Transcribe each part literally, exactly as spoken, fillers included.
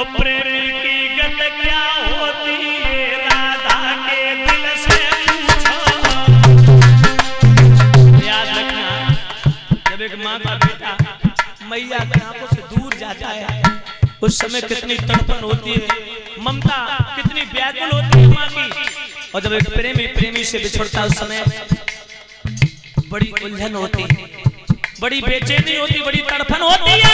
मैया के आंखों से दूर जाता है उस समय कितनी तड़पन होती है, ममता कितनी व्याकुल होती है माँ की। और जब एक प्रेमी प्रेमी से बिछड़ता उस समय बड़ी उलझन होती है, बड़ी बेचैनी होती, बड़ी तड़पन होती है।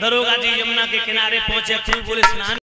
दरोगा जी यमुना के किनारे पहुंचे, खूब बोले स्नान